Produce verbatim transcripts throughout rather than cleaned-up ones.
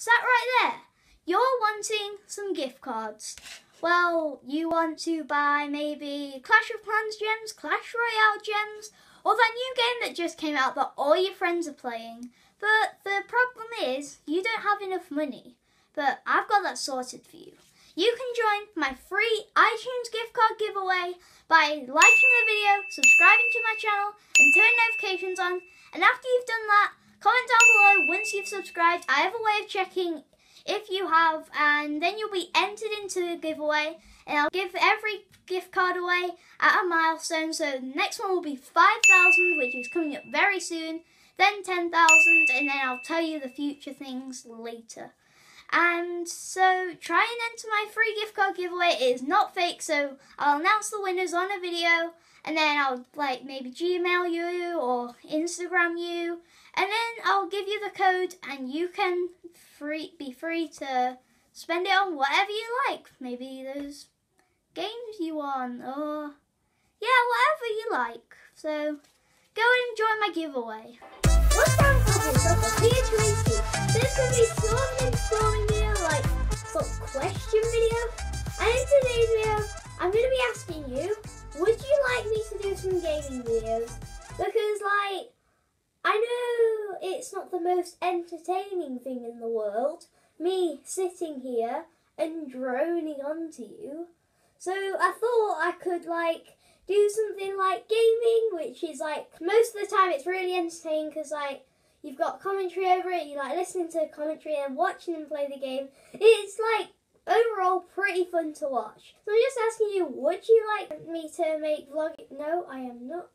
Sat right there. You're wanting some gift cards. Well, you want to buy maybe Clash of Clans gems, Clash Royale gems, or that new game that just came out that all your friends are playing. But the problem is, you don't have enough money. But I've got that sorted for you. You can join my free iTunes gift card giveaway by liking the video, subscribing to my channel, and turning notifications on. And after you've done that, comment down below once you've subscribed. I have a way of checking if you have, and then you'll be entered into the giveaway, and I'll give every gift card away at a milestone. So the next one will be five thousand, which is coming up very soon, then ten thousand, and then I'll tell you the future things later. And so try and enter my free gift card giveaway. It is not fake, so I'll announce the winners on a video, and then I'll like maybe Gmail you or Instagram you, and then I'll give you the code, and you can free be free to spend it on whatever you like. Maybe those games you want, or yeah, whatever you like. So go and join my giveaway. What's down for this? This could be sort of an exploring video, like sort of question video. And in today's video, I'm going to be asking you, would you like me to do some gaming videos? Because like, I know it's not the most entertaining thing in the world, me sitting here and droning onto you. So I thought I could like do something like gaming, which is like, most of the time it's really entertaining because like, you've got commentary over it, you like listening to commentary and watching them play the game. It's like, overall pretty fun to watch. So I'm just asking you, would you like me to make vlogging? No, I am not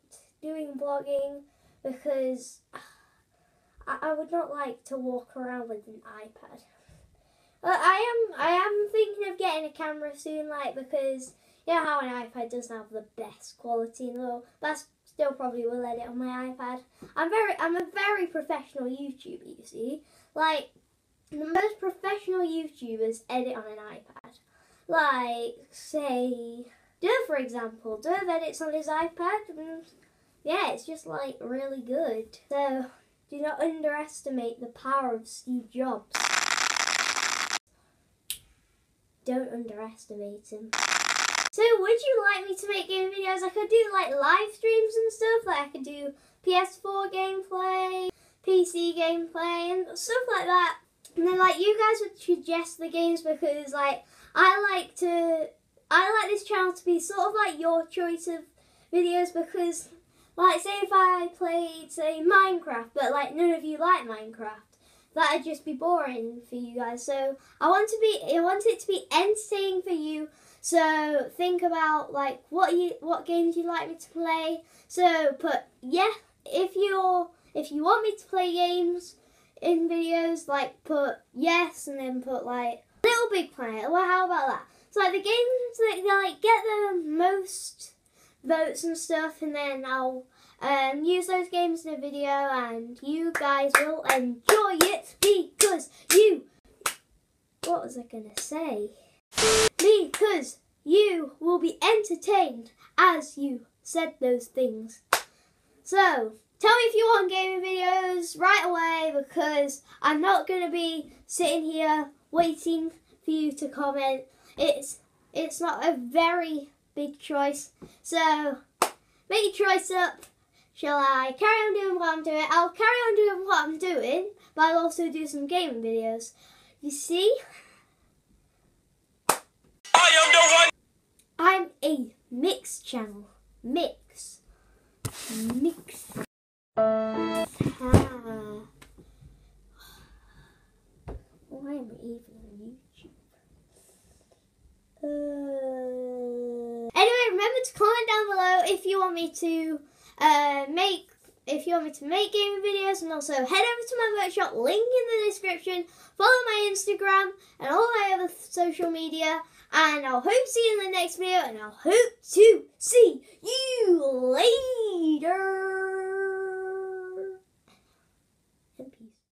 doing vlogging. Because I, I would not like to walk around with an iPad. Well, I am I am thinking of getting a camera soon, like, because you know how an iPad doesn't have the best quality in the world. That's still probably will edit on my iPad. I'm very I'm a very professional YouTuber, you see. Like the most professional YouTubers edit on an iPad. Like say Dove, for example. Dove edits on his iPad. And, yeah, it's just like really good. So do not underestimate the power of Steve Jobs. Don't underestimate him. So would you like me to make game videos? I could do like live streams and stuff. Like I could do P S four gameplay, P C gameplay and stuff like that. And then like you guys would suggest the games because like I like to, I like this channel to be sort of like your choice of videos because like, say if I played, say, Minecraft, but, like, none of you like Minecraft. That would just be boring for you guys. So, I want to be, I want it to be entertaining for you. So, think about, like, what you, what games you'd like me to play. So, put, yeah, if you're, if you want me to play games in videos, like, put yes, and then put, like, LittleBigPlanet. Well, how about that? So, like, the games that, like, get the most votes and stuff, and then I'll um, use those games in a video and you guys will enjoy it because you, what was I gonna say? Because you will be entertained as you said those things. So tell me if you want gaming videos right away because I'm not gonna be sitting here waiting for you to comment. It's, it's not a very big choice. So, make your choice up. Shall I carry on doing what I'm doing? I'll carry on doing what I'm doing, but I'll also do some gaming videos. You see? I am the one! I'm a mix channel. Mix. Mix. Ah. Why am I even on YouTube? Uh... Anyway, remember to comment down below if you want me to uh, make if you want me to make gaming videos, and also head over to my workshop, link in the description, follow my Instagram and all my other social media, and I'll hope to see you in the next video, and I'll hope to see you later.